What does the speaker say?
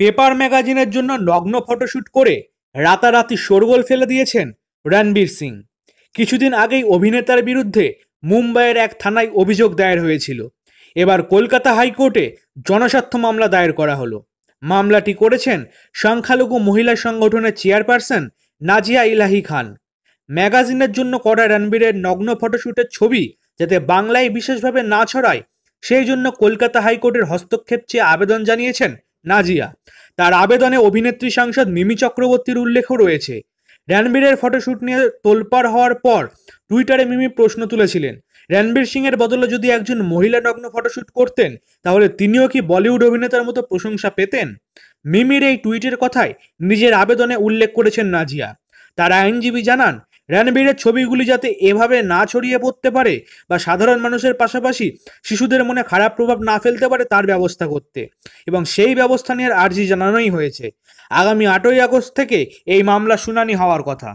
Paper ম্যাগাজিনের জন্য নগ্ন ফটোশুট করে রাতারাতি শোরগোল ফেলে দিয়েছেন রণবীর সিং। কিছুদিন আগেই অভিনেতার বিরুদ্ধে মুম্বাইয়ের এক থানায় অভিযোগ দায়ের হয়েছিল। এবার কলকাতা হাইকোর্টে জনস্বার্থ মামলা দায়ের করা হলো। মামলাটি করেছেন সংখ্যালঘু মহিলা সংগঠনের চেয়ারপারসন নাজিয়া ইলাহি খান। ম্যাগাজিনের জন্য করা রণবীরের নগ্ন ফটোশুটের ছবি যাতে বাংলায় বিশেষভাবে না ছড়ায় সেই জন্য কলকাতা হাইকোর্টের হস্তক্ষেপ চেয়ে আবেদন জানিয়েছেন নাজিয়া। তার আবেদনে অভিনেত্রী সাংসদ মিমি চক্রবর্তীর উল্লেখও রয়েছে। রণবীরের ফটোশুট নিয়ে তোলপাড় হওয়ার পর টুইটারে মিমি প্রশ্ন তুলেছিলেন, রণবীর সিং এর বদলে যদি একজন মহিলা নগ্ন ফটোশুট করতেন তাহলে তিনিও কি বলিউড অভিনেতার মতো প্রশংসা পেতেন? মিমির এই টুইটের কথায় নিজের আবেদনে উল্লেখ করেছেন নাজিয়া। তার আইনজীবী জানান, রণবীরের ছবিগুলি যাতে এভাবে না ছড়িয়ে পড়তে পারে বা সাধারণ মানুষের পাশাপাশি শিশুদের মনে খারাপ প্রভাব না ফেলতে পারে তার ব্যবস্থা করতে, এবং সেই ব্যবস্থা নিয়ে আর্জি জানানোই হয়েছে। আগামী ৮ই আগস্ট থেকে এই মামলা শুনানি হওয়ার কথা।